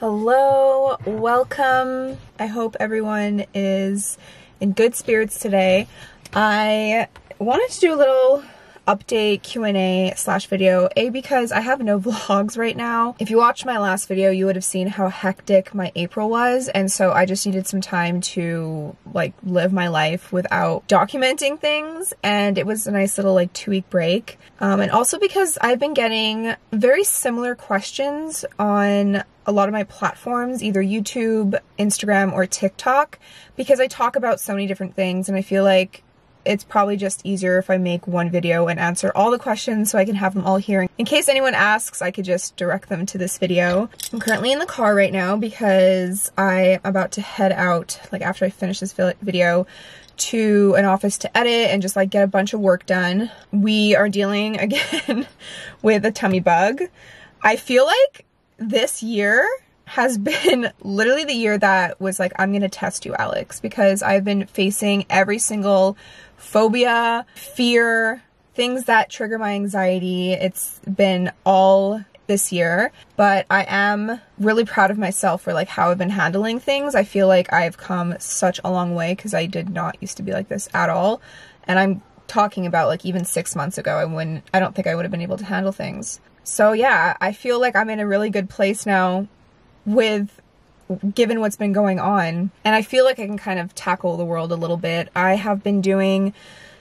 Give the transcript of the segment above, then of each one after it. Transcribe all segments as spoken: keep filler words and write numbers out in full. Hello, welcome. I hope everyone is in good spirits today. I wanted to do a little update Q and A slash video, A, because I have no vlogs right now. If you watched my last video, you would have seen how hectic my April was, and so I just needed some time to like live my life without documenting things, and it was a nice little like two week break. Um, and also because I've been getting very similar questions on a lot of my platforms, either YouTube, Instagram, or TikTok, because I talk about so many different things, and I feel like it's probably just easier if I make one video and answer all the questions so I can have them all here. In case anyone asks, I could just direct them to this video. I'm currently in the car right now because I'm about to head out, like after I finish this video, to an office to edit and just like get a bunch of work done. We are dealing again with a tummy bug. I feel like this year has been literally the year that was like, I'm gonna test you, Alex, because I've been facing every single phobia, fear, things that trigger my anxiety. It's been all this year, but I am really proud of myself for like how I've been handling things. I feel like I've come such a long way because I did not used to be like this at all. And I'm talking about like even six months ago, I wouldn't, I don't think I would have been able to handle things. So yeah, I feel like I'm in a really good place now with given what's been going on, and I feel like I can kind of tackle the world a little bit. I have been doing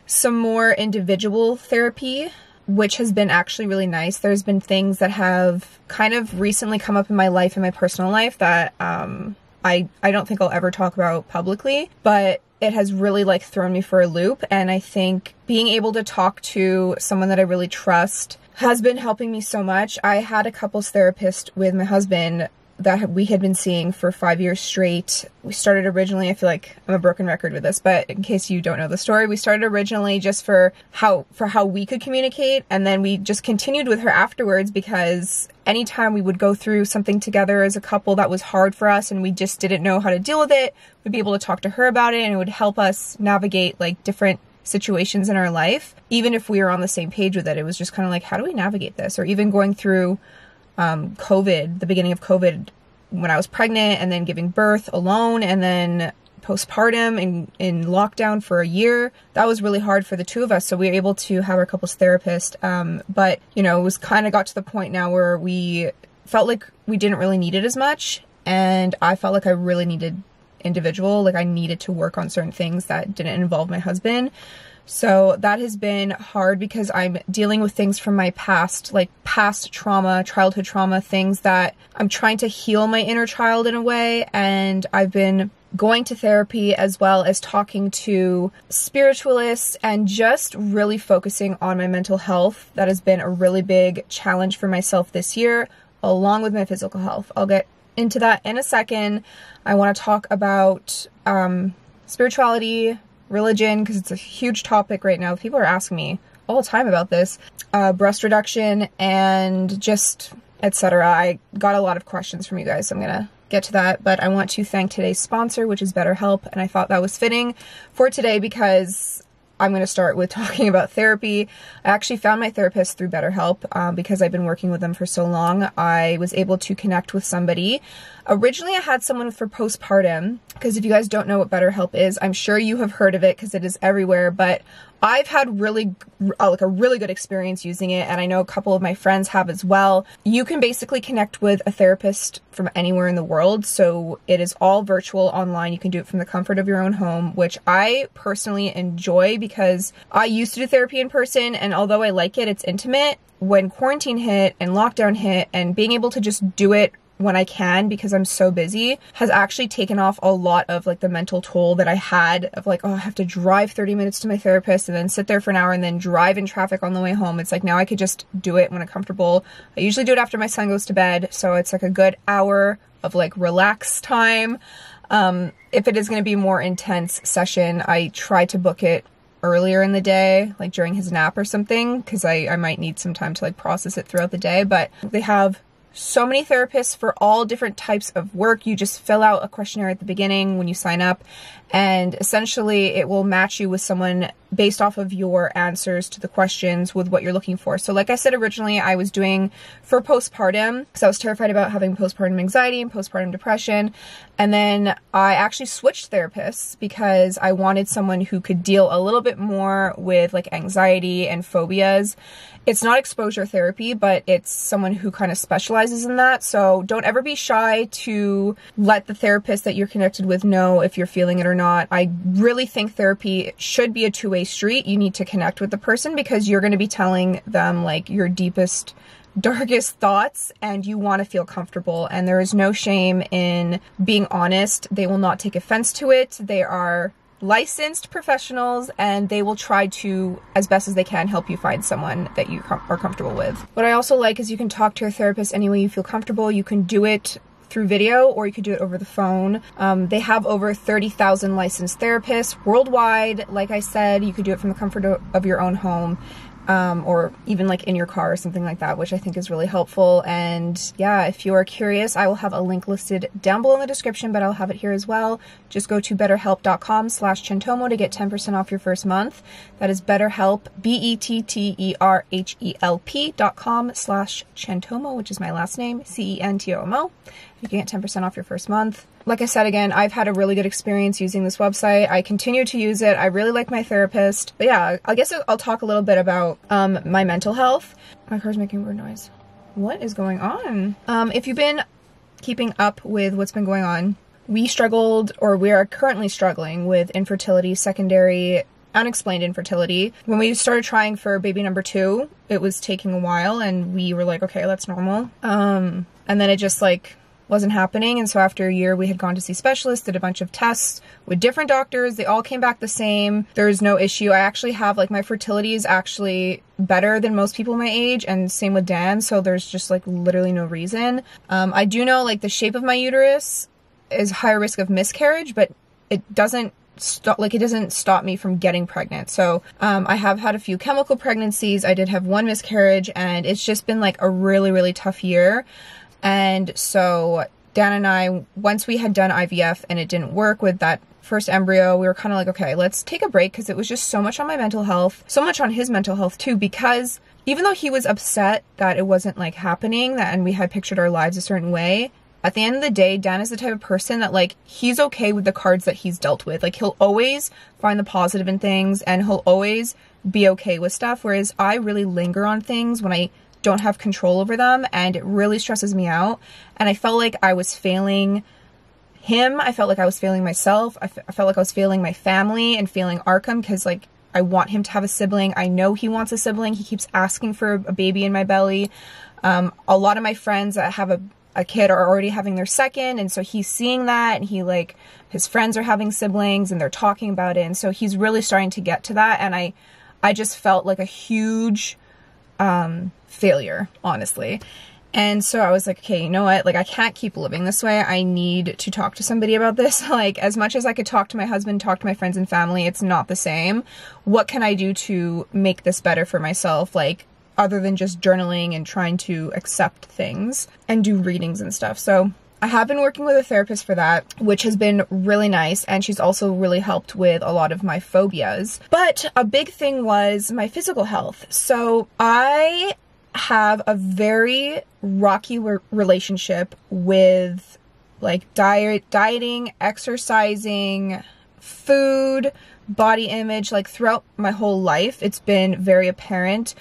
some more individual therapy, which has been actually really nice. There's been things that have kind of recently come up in my life, in my personal life, that um, I, I don't think I'll ever talk about publicly, but it has really like thrown me for a loop, and I think being able to talk to someone that I really trust has been helping me so much. I had a couples therapist with my husband that we had been seeing for five years straight. We started originally, I feel like I'm a broken record with this, but in case you don't know the story, we started originally just for how, for how we could communicate, and then we just continued with her afterwards because anytime we would go through something together as a couple that was hard for us and we just didn't know how to deal with it, we'd be able to talk to her about it, and it would help us navigate like different situations in our life. Even if we were on the same page with it, it was just kind of like, how do we navigate this? Or even going through Um, COVID, the beginning of COVID, when I was pregnant and then giving birth alone and then postpartum and in lockdown for a year, that was really hard for the two of us. So we were able to have our couples therapist. Um, but, you know, it was kind of got to the point now where we felt like we didn't really need it as much. And I felt like I really needed individual, like I needed to work on certain things that didn't involve my husband. So that has been hard because I'm dealing with things from my past, like past trauma, childhood trauma, things that I'm trying to heal my inner child in a way. And I've been going to therapy as well as talking to spiritualists and just really focusing on my mental health. That has been a really big challenge for myself this year, along with my physical health. I'll get into that in a second. I want to talk about um, spirituality, religion, because it's a huge topic right now. People are asking me all the time about this, uh, breast reduction and just et cetera. I got a lot of questions from you guys, so I'm gonna get to that, but I want to thank today's sponsor, which is BetterHelp, and I thought that was fitting for today because I'm gonna start with talking about therapy. I actually found my therapist through BetterHelp um, because I've been working with them for so long. I was able to connect with somebody. Originally, I had someone for postpartum, because if you guys don't know what BetterHelp is, I'm sure you have heard of it because it is everywhere, but I've had really, uh, like a really good experience using it, and I know a couple of my friends have as well. You can basically connect with a therapist from anywhere in the world, so it is all virtual online. You can do it from the comfort of your own home, which I personally enjoy because I used to do therapy in person, and although I like it, it's intimate. When quarantine hit and lockdown hit and being able to just do it when I can because I'm so busy has actually taken off a lot of like the mental toll that I had of like, oh, I have to drive thirty minutes to my therapist and then sit there for an hour and then drive in traffic on the way home. It's like now I could just do it when I'm comfortable. I usually do it after my son goes to bed, so it's like a good hour of like relaxed time. Um, if it is going to be a more intense session, I try to book it earlier in the day, like during his nap or something, because I, I might need some time to like process it throughout the day. But they have so many therapists for all different types of work. You just fill out a questionnaire at the beginning when you sign up, and essentially it will match you with someone based off of your answers to the questions with what you're looking for. So like I said, originally I was doing for postpartum because I was terrified about having postpartum anxiety and postpartum depression. And then I actually switched therapists because I wanted someone who could deal a little bit more with like anxiety and phobias. It's not exposure therapy, but it's someone who kind of specializes in that. So don't ever be shy to let the therapist that you're connected with know if you're feeling it or not. I really think therapy should be a two-way street. You need to connect with the person because you're going to be telling them like your deepest, darkest thoughts, and you want to feel comfortable, and there is no shame in being honest. They will not take offense to it. They are licensed professionals and they will try to, as best as they can, help you find someone that you com- are comfortable with. What I also like is you can talk to your therapist any way you feel comfortable. You can do it through video, or you could do it over the phone. Um, they have over thirty thousand licensed therapists worldwide. Like I said, you could do it from the comfort of your own home, um, or even like in your car or something like that, which I think is really helpful. And yeah, if you are curious, I will have a link listed down below in the description, but I'll have it here as well. Just go to better help dot com slash centomo to get ten percent off your first month. That is BetterHelp, B E T T E R H E L P dot com slash centomo, which is my last name, C E N T O M O. You can get ten percent off your first month. Like I said, again, I've had a really good experience using this website. I continue to use it. I really like my therapist. But yeah, I guess I'll talk a little bit about um, my mental health. My car's making weird noise. What is going on? Um, if you've been keeping up with what's been going on, we struggled, or we are currently struggling with infertility, secondary unexplained infertility. When we started trying for baby number two, it was taking a while and we were like, okay, that's normal. Um, and then it just like wasn't happening, and so after a year we had gone to see specialists, did a bunch of tests with different doctors. They all came back the same. There's no issue. I actually have like my fertility is actually better than most people my age, and same with Dan, so there's just like literally no reason. Um, I do know like the shape of my uterus is higher risk of miscarriage, but it doesn't stop, like it doesn't stop me from getting pregnant. So um, I have had a few chemical pregnancies. I did have one miscarriage, and it's just been like a really, really tough year. And so Dan and I, once we had done I V F and it didn't work with that first embryo, we were kind of like, okay, let's take a break, because it was just so much on my mental health, so much on his mental health too, because even though he was upset that it wasn't like happening, that and we had pictured our lives a certain way, at the end of the day, Dan is the type of person that like, he's okay with the cards that he's dealt with. Like he'll always find the positive in things and he'll always be okay with stuff. Whereas I really linger on things when I don't have control over them, and it really stresses me out. And I felt like I was failing him. I felt like I was failing myself. I, f I felt like I was failing my family and failing Arkham, because like I want him to have a sibling. I know he wants a sibling. He keeps asking for a baby in my belly. Um, a lot of my friends that have a, a kid are already having their second, and so he's seeing that, and he like his friends are having siblings and they're talking about it, and so he's really starting to get to that. And I, I just felt like a huge um, failure, honestly. And so I was like, okay, you know what? Like, I can't keep living this way. I need to talk to somebody about this. Like, as much as I could talk to my husband, talk to my friends and family, it's not the same. What can I do to make this better for myself? Like, other than just journaling and trying to accept things and do readings and stuff. So I have been working with a therapist for that, which has been really nice, and she's also really helped with a lot of my phobias. But a big thing was my physical health. So I have a very rocky re- relationship with like diet, dieting, exercising, food, body image. Like throughout my whole life, it's been very apparent.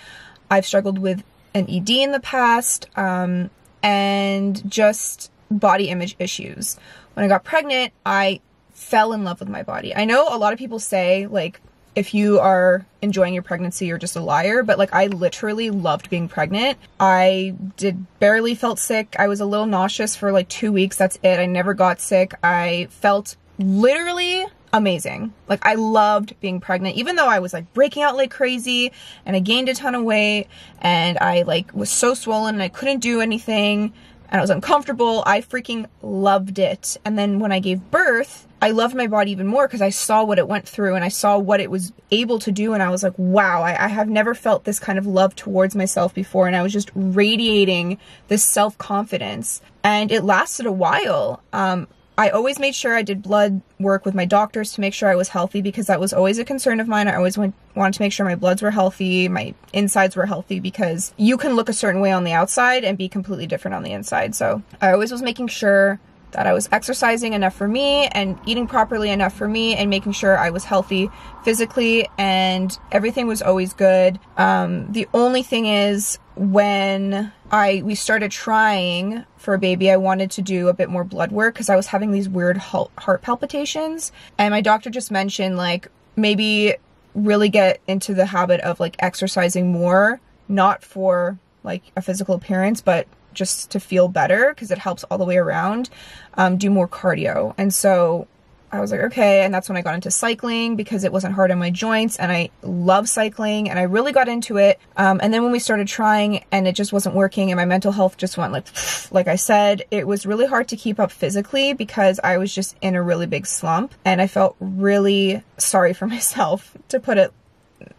I've struggled with an E D in the past, um, and just body image issues. When I got pregnant, I fell in love with my body. I know a lot of people say like, if you are enjoying your pregnancy, you're just a liar. But like, I literally loved being pregnant. I did barely felt sick. I was a little nauseous for like two weeks. That's it. I never got sick. I felt literally amazing. Like I loved being pregnant, even though I was like breaking out like crazy and I gained a ton of weight and I like was so swollen and I couldn't do anything and I was uncomfortable. I freaking loved it. And then when I gave birth, I loved my body even more because I saw what it went through and I saw what it was able to do, and I was like, wow, I, I have never felt this kind of love towards myself before, and I was just radiating this self-confidence, and it lasted a while. Um, I always made sure I did blood work with my doctors to make sure I was healthy, because that was always a concern of mine. I always went, wanted to make sure my bloods were healthy, my insides were healthy, because you can look a certain way on the outside and be completely different on the inside. So I always was making sure that I was exercising enough for me and eating properly enough for me and making sure I was healthy physically, and everything was always good. Um, the only thing is, when I we started trying for a baby, I wanted to do a bit more blood work because I was having these weird heart palpitations, and my doctor just mentioned, like, maybe really get into the habit of, like, exercising more, not for, like, a physical appearance, but just to feel better, because it helps all the way around. Um, do more cardio. And so I was like, okay. And that's when I got into cycling, because it wasn't hard on my joints, and I love cycling, and I really got into it. Um, and then when we started trying and it just wasn't working, and my mental health just went, like, like I said, it was really hard to keep up physically because I was just in a really big slump, and I felt really sorry for myself, to put it.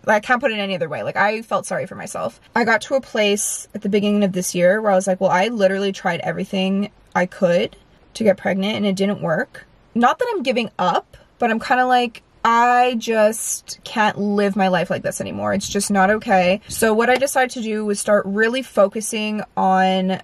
I can't put it any other way. Like, I felt sorry for myself. I got to a place at the beginning of this year where I was like, well, I literally tried everything I could to get pregnant and it didn't work. Not that I'm giving up, but I'm kind of like, I just can't live my life like this anymore. It's just not okay. So what I decided to do was start really focusing on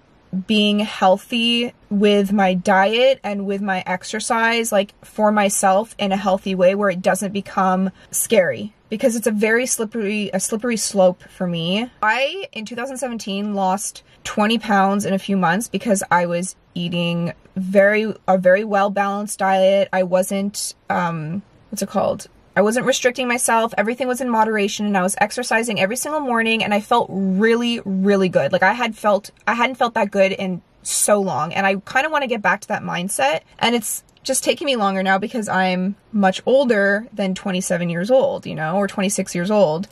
being healthy with my diet and with my exercise, like, for myself in a healthy way where it doesn't become scary, because it's a very slippery, a slippery slope for me. I, in two thousand seventeen, lost twenty pounds in a few months because I was eating very, a very well-balanced diet. I wasn't, um, what's it called? I wasn't restricting myself. Everything was in moderation, and I was exercising every single morning, and I felt really, really good. Like, I had felt, I hadn't felt that good in so long, and I kind of want to get back to that mindset, and it's just taking me longer now because I'm much older than twenty-seven years old, you know, or twenty-six years old.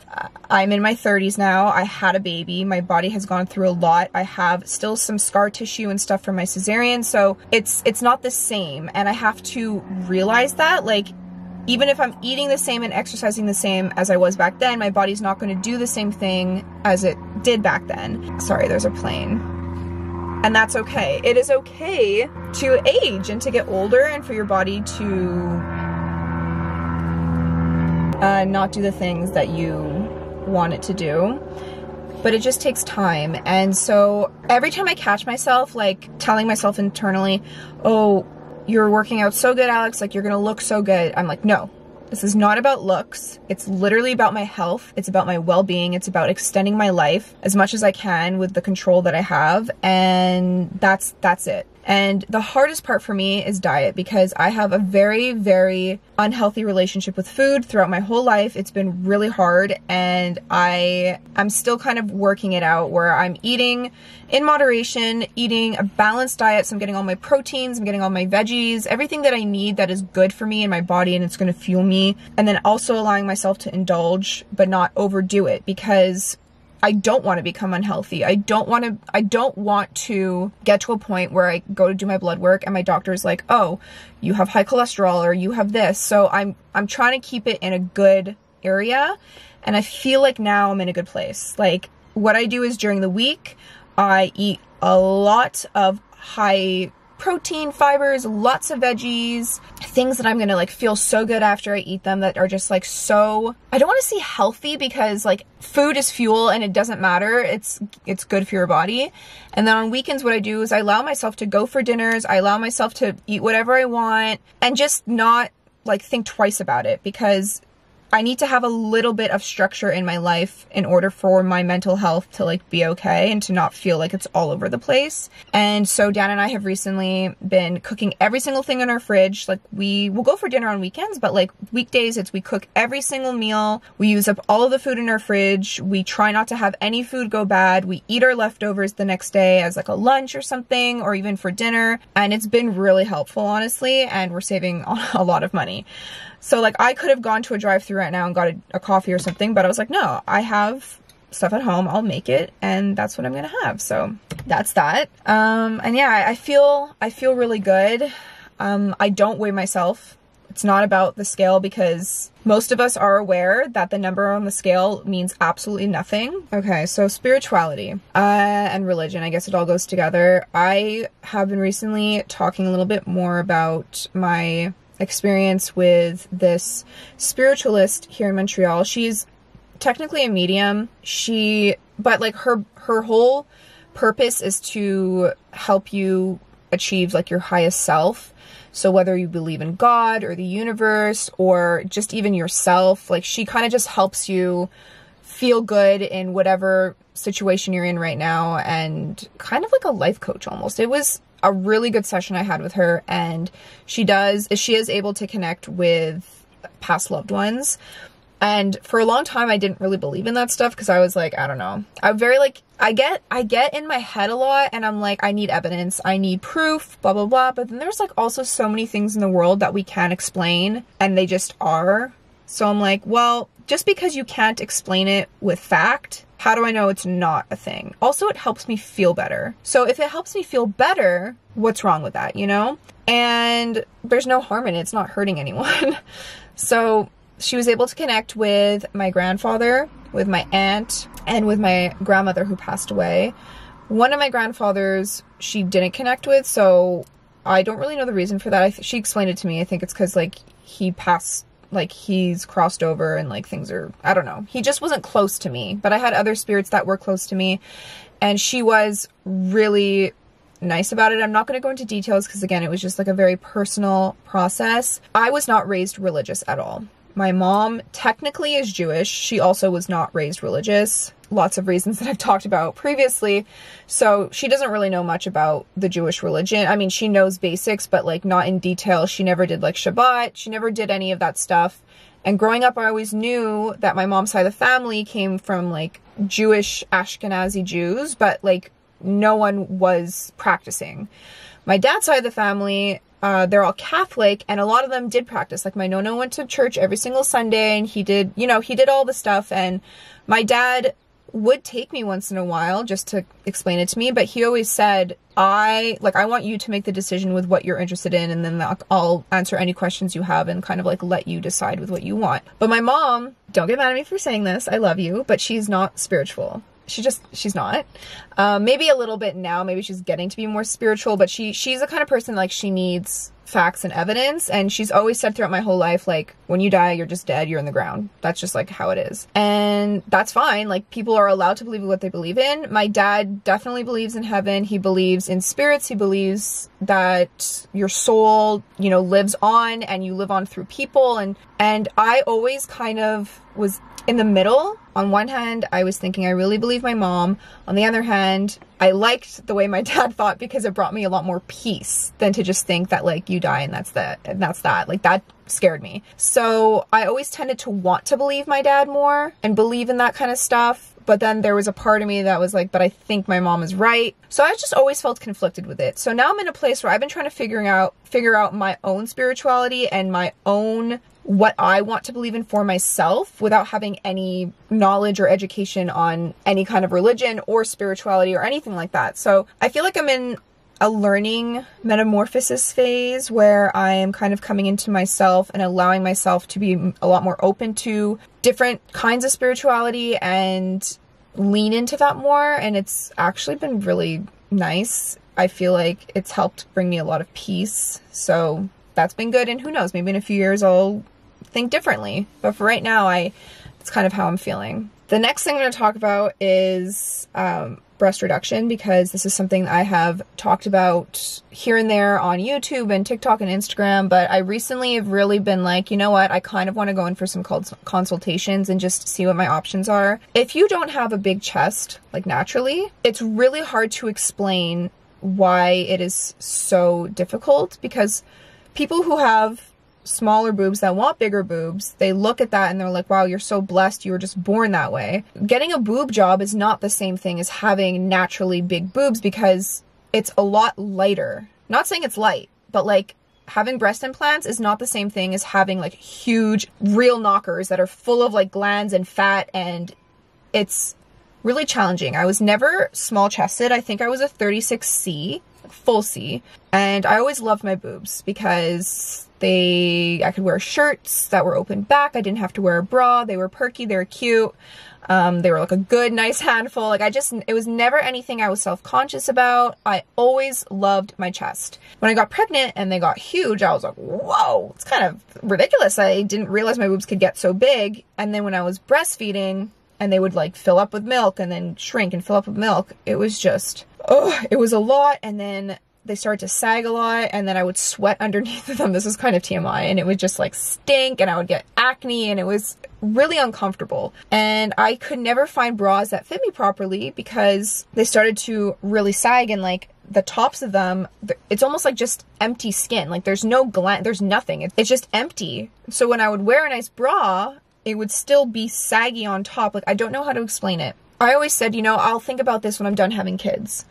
I'm in my thirties now. I had a baby. My body has gone through a lot. I have still some scar tissue and stuff from my cesarean, so it's it's not the same, and I have to realize that, like, even if I'm eating the same and exercising the same as I was back then, my body's not going to do the same thing as it did back then. Sorry, there's a plane. And that's okay. It is okay to age and to get older and for your body to uh, not do the things that you want it to do. But it just takes time. And so every time I catch myself, like, telling myself internally, oh, you're working out so good, Alex, like, you're gonna look so good. I'm like, no, this is not about looks. It's literally about my health. It's about my well-being. It's about extending my life as much as I can with the control that I have. And that's, that's it. And the hardest part for me is diet, because I have a very, very unhealthy relationship with food throughout my whole life. It's been really hard, and I, I'm still kind of working it out, where I'm eating in moderation, eating a balanced diet. So I'm getting all my proteins, I'm getting all my veggies, everything that I need that is good for me and my body, and it's going to fuel me. And then also allowing myself to indulge, but not overdo it, because I don't want to become unhealthy. I don't want to, I don't want to get to a point where I go to do my blood work and my doctor's like, oh, you have high cholesterol, or you have this. So I'm, I'm trying to keep it in a good area. And I feel like now I'm in a good place. Like, what I do is, during the week, I eat a lot of high protein, fibers, lots of veggies, things that I'm gonna, like, feel so good after I eat them, that are just, like, so, I don't want to say healthy, because, like, food is fuel and it doesn't matter, it's it's good for your body. And then on weekends, what I do is I allow myself to go for dinners, I allow myself to eat whatever I want, and just not, like, think twice about it, because I need to have a little bit of structure in my life in order for my mental health to, like, be okay and to not feel like it's all over the place. And so Dan and I have recently been cooking every single thing in our fridge. Like, we will go for dinner on weekends, but, like, weekdays, it's we cook every single meal. We use up all of the food in our fridge. We try not to have any food go bad. We eat our leftovers the next day as, like, a lunch or something, or even for dinner. And it's been really helpful, honestly, and we're saving a lot of money. So, like, I could have gone to a drive-thru right now and got a, a coffee or something, but I was like, no, I have stuff at home, I'll make it, and that's what I'm gonna have. So that's that. Um, and yeah, I feel, I feel really good. Um, I don't weigh myself It's not about the scale because most of us are aware that the number on the scale means absolutely nothing. Okay, so spirituality uh, and religion, I guess it all goes together. I have been recently talking a little bit more about my experience with this spiritualist here in Montreal. She's technically a medium, she, but like her, her whole purpose is to help you achieve like your highest self. So whether you believe in God or the universe or just even yourself, like she kind of just helps you feel good in whatever situation you're in right now, and kind of like a life coach almost. It was a really good session I had with her, and she does, she is able to connect with past loved ones. And for a long time, I didn't really believe in that stuff because I was like, I don't know. I'm very like, I get, I get in my head a lot, and I'm like, I need evidence, I need proof, blah, blah, blah. But then there's like also so many things in the world that we can't explain, and they just are. So I'm like, well, just because you can't explain it with fact, how do I know it's not a thing? Also, it helps me feel better. So if it helps me feel better, what's wrong with that, you know? And there's no harm in it, it's not hurting anyone. So she was able to connect with my grandfather, with my aunt, and with my grandmother who passed away. One of my grandfathers she didn't connect with, so I don't really know the reason for that. I th she explained it to me. I think it's because, like, he passed, like, he's crossed over and, like, things are, I don't know. He just wasn't close to me, but I had other spirits that were close to me, and she was really nice about it. I'm not going to go into details because, again, it was just, like, a very personal process. I was not raised religious at all. My mom technically is Jewish. She also was not raised religious. Lots of reasons that I've talked about previously. So she doesn't really know much about the Jewish religion. I mean, she knows basics, but like not in detail. She never did like Shabbat. She never did any of that stuff. And growing up, I always knew that my mom's side of the family came from like Jewish Ashkenazi Jews, but like no one was practicing. My dad's side of the family, Uh, they're all Catholic, and a lot of them did practice. Like, my nonno went to church every single Sunday, and he did, you know, he did all the stuff, and my dad would take me once in a while just to explain it to me, but he always said, I, like, I want you to make the decision with what you're interested in, and then I'll answer any questions you have and kind of, like, let you decide with what you want. But my mom, don't get mad at me for saying this, I love you, but she's not spiritual. She just, she's not. Uh, maybe a little bit now, maybe she's getting to be more spiritual, but she, she's the kind of person, like, she needs facts and evidence, and she's always said throughout my whole life, like, when you die, you're just dead, you're in the ground. That's just, like, how it is. And that's fine. Like, people are allowed to believe what they believe in. My dad definitely believes in heaven. He believes in spirits. He believes that your soul, you know, lives on, and you live on through people, and, and I always kind of was in the middle. On one hand, I was thinking I really believe my mom. On the other hand, I liked the way my dad thought because it brought me a lot more peace than to just think that, like, you die and that's that, and that's that. Like, that scared me. So I always tended to want to believe my dad more and believe in that kind of stuff. But then there was a part of me that was like, but I think my mom is right. So I just always felt conflicted with it. So now I'm in a place where I've been trying to figure out, figure out my own spirituality and my own, what I want to believe in for myself without having any knowledge or education on any kind of religion or spirituality or anything like that. So I feel like I'm in a learning metamorphosis phase where I am kind of coming into myself and allowing myself to be a lot more open to different kinds of spirituality and lean into that more. And it's actually been really nice. I feel like it's helped bring me a lot of peace. So that's been good. And who knows, maybe in a few years I'll think differently. But for right now, I, it's kind of how I'm feeling. The next thing I'm going to talk about is um, breast reduction, because this is something I have talked about here and there on YouTube and TikTok and Instagram, but I recently have really been like, you know what, I kind of want to go in for some cons consultations and just see what my options are. If you don't have a big chest, like naturally, it's really hard to explain why it is so difficult, because people who have smaller boobs that want bigger boobs, they look at that and they're like, wow, you're so blessed, you were just born that way. Getting a boob job is not the same thing as having naturally big boobs, because it's a lot lighter. Not saying it's light, but like having breast implants is not the same thing as having like huge real knockers that are full of like glands and fat, and it's really challenging. I was never small chested. I think I was a thirty-six C full C, and I always loved my boobs because they I could wear shirts that were open back. I didn't have to wear a bra. They were perky, they were cute. Um, they were like a good, nice handful. Like I just, it was never anything I was self-conscious about. I always loved my chest. When I got pregnant and they got huge, I was like, whoa, it's kind of ridiculous. I didn't realize my boobs could get so big. And then when I was breastfeeding and they would like fill up with milk and then shrink and fill up with milk, it was just, oh, it was a lot. And then they started to sag a lot, and then I would sweat underneath them. This was kind of T M I, and it would just like stink, and I would get acne, and it was really uncomfortable. And I could never find bras that fit me properly because they started to really sag, and like the tops of them, it's almost like just empty skin. Like there's no gland, there's nothing. It's just empty. So when I would wear a nice bra, it would still be saggy on top. Like I don't know how to explain it. I always said, you know, I'll think about this when I'm done having kids.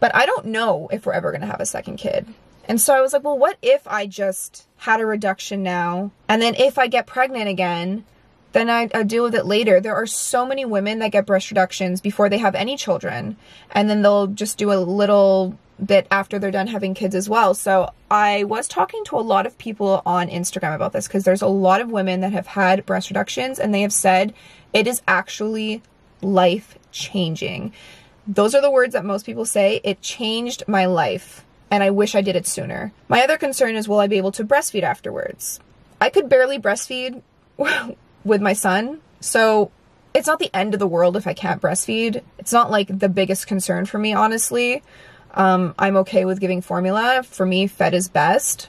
But I don't know if we're ever going to have a second kid. And so I was like, well, what if I just had a reduction now? And then if I get pregnant again, then I, I'll deal with it later. There are so many women that get breast reductions before they have any children. And then they'll just do a little bit after they're done having kids as well. So I was talking to a lot of people on Instagram about this because there's a lot of women that have had breast reductions and they have said it is actually life-changing. Those are the words that most people say. It changed my life, and I wish I did it sooner. My other concern is, will I be able to breastfeed afterwards? I could barely breastfeed with my son, so it's not the end of the world if I can't breastfeed. It's not like the biggest concern for me, honestly. Um, I'm okay with giving formula. For me, fed is best.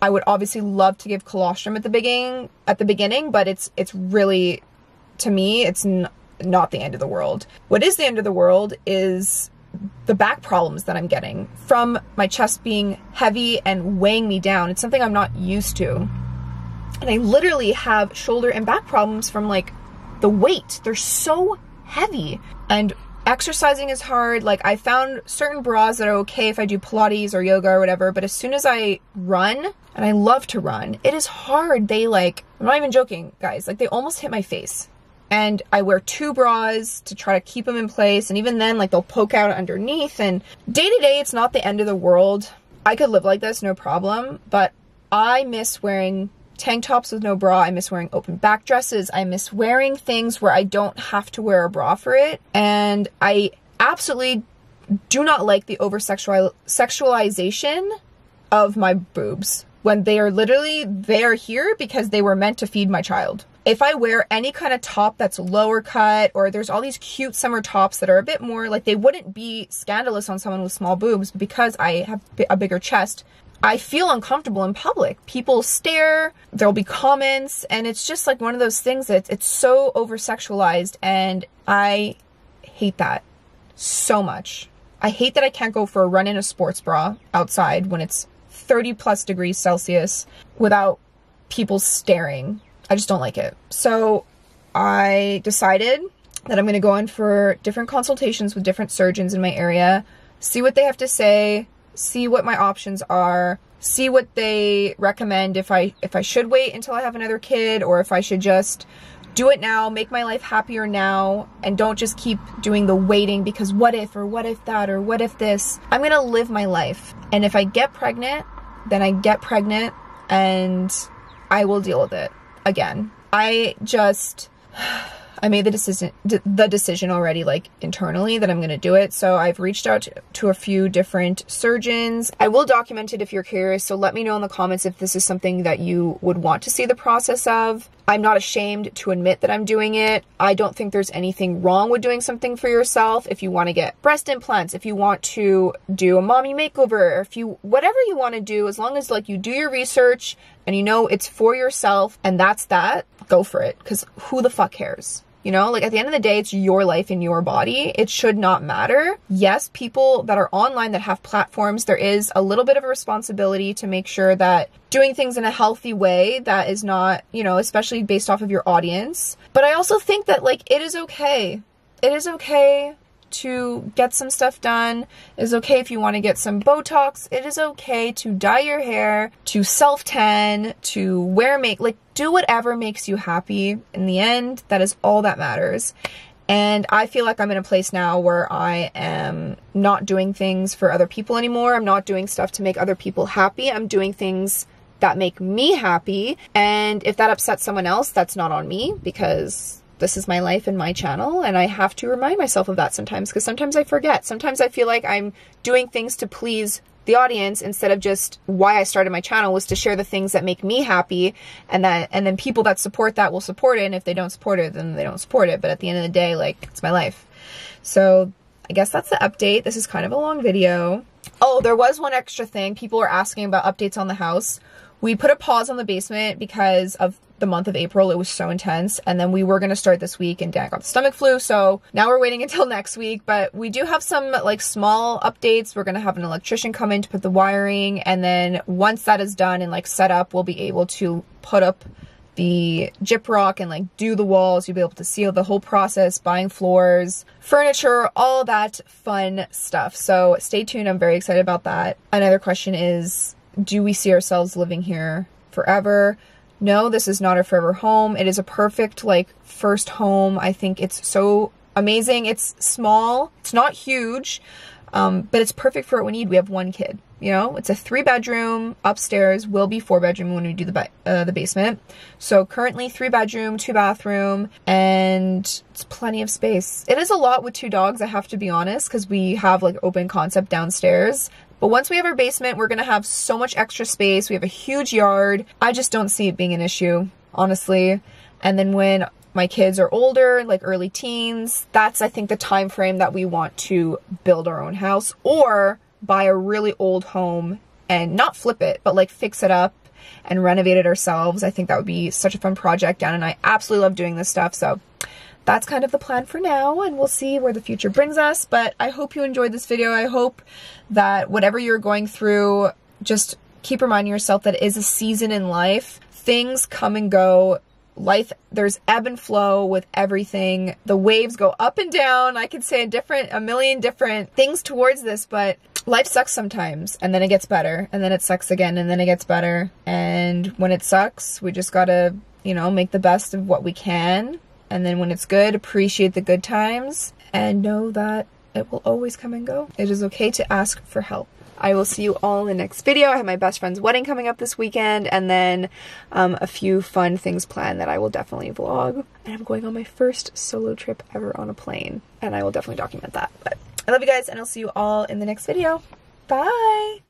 I would obviously love to give colostrum at the beginning, at the beginning, but it's it's really, to me, it's not not the end of the world. What is the end of the world is the back problems that I'm getting from my chest being heavy and weighing me down. It's something I'm not used to. And I literally have shoulder and back problems from like the weight. They're so heavy. And exercising is hard. Like I found certain bras that are okay if I do Pilates or yoga or whatever, but as soon as I run, and I love to run, it is hard. They like, I'm not even joking, guys, like they almost hit my face. And I wear two bras to try to keep them in place. And even then, like, they'll poke out underneath. And day to day, it's not the end of the world. I could live like this, no problem. But I miss wearing tank tops with no bra. I miss wearing open back dresses. I miss wearing things where I don't have to wear a bra for it. And I absolutely do not like the over-sexual sexualization of my boobs when they are literally there here because they were meant to feed my child. If I wear any kind of top that's lower cut, or there's all these cute summer tops that are a bit more, like they wouldn't be scandalous on someone with small boobs, but because I have a bigger chest, I feel uncomfortable in public. People stare, there'll be comments, and it's just like one of those things that it's so over-sexualized, and I hate that so much. I hate that I can't go for a run in a sports bra outside when it's thirty plus degrees Celsius without people staring. I just don't like it. So I decided that I'm going to go in for different consultations with different surgeons in my area, see what they have to say, see what my options are, see what they recommend, if I if I should wait until I have another kid or if I should just do it now, make my life happier now, and don't just keep doing the waiting because what if or what if that or what if this. I'm going to live my life. And if I get pregnant, then I get pregnant and I will deal with it. Again, I just, I made the decision, the decision already, like internally, that I'm going to do it. So I've reached out to, to a few different surgeons. I will document it if you're curious. So let me know in the comments if this is something that you would want to see the process of. I'm not ashamed to admit that I'm doing it. I don't think there's anything wrong with doing something for yourself. If you want to get breast implants, if you want to do a mommy makeover, or if you, whatever you want to do, as long as like you do your research and you know it's for yourself and that's that, go for it. Because who the fuck cares? You know, like at the end of the day, it's your life and your body. It should not matter. Yes, people that are online that have platforms, there is a little bit of a responsibility to make sure that doing things in a healthy way that is not, you know, especially based off of your audience. But I also think that like, it is okay. It is okay to get some stuff done. It is okay if you want to get some Botox. It is okay to dye your hair, to self-tan, to wear make, like do whatever makes you happy. In the end, that is all that matters. And I feel like I'm in a place now where I am not doing things for other people anymore. I'm not doing stuff to make other people happy. I'm doing things that make me happy. And if that upsets someone else, that's not on me, because this is my life and my channel. And I have to remind myself of that sometimes, because sometimes I forget. Sometimes I feel like I'm doing things to please the audience instead of just why I started my channel, was to share the things that make me happy, and that, and then people that support that will support it. And if they don't support it, then they don't support it. But at the end of the day, like, it's my life. So I guess that's the update. This is kind of a long video. Oh, there was one extra thing. People were asking about updates on the house. We put a pause on the basement because of the month of April. It was so intense. And then we were going to start this week, and Dan got the stomach flu. So now we're waiting until next week. But we do have some like small updates. We're going to have an electrician come in to put the wiring. And then once that is done and like set up, we'll be able to put up the gyp rock and like do the walls. You'll be able to seal the whole process, buying floors, furniture, all that fun stuff. So stay tuned. I'm very excited about that. Another question is, do we see ourselves living here forever? No, this is not a forever home. It is a perfect like first home. I think it's so amazing. It's small. It's not huge, um, but it's perfect for what we need. We have one kid, you know, it's a three bedroom upstairs, will be four bedroom when we do the, ba uh, the basement. So currently three bedroom, two bathroom, and it's plenty of space. It is a lot with two dogs, I have to be honest, 'cause we have like open concept downstairs. But once we have our basement, we're going to have so much extra space. We have a huge yard. I just don't see it being an issue, honestly. And then when my kids are older, like early teens, that's, I think, the time frame that we want to build our own house or buy a really old home and not flip it, but like fix it up and renovate it ourselves. I think that would be such a fun project. Dan and I absolutely love doing this stuff. So that's kind of the plan for now, and we'll see where the future brings us. But I hope you enjoyed this video. I hope that whatever you're going through, just keep reminding yourself that it is a season in life. Things come and go. Life, there's ebb and flow with everything. The waves go up and down. I could say a different, a million different things towards this, but life sucks sometimes, and then it gets better, and then it sucks again, and then it gets better. And when it sucks, we just gotta, you know, make the best of what we can. And then when it's good, appreciate the good times and know that it will always come and go. It is okay to ask for help. I will see you all in the next video. I have my best friend's wedding coming up this weekend, and then um, a few fun things planned that I will definitely vlog. And I'm going on my first solo trip ever on a plane, and I will definitely document that. But I love you guys, and I'll see you all in the next video. Bye.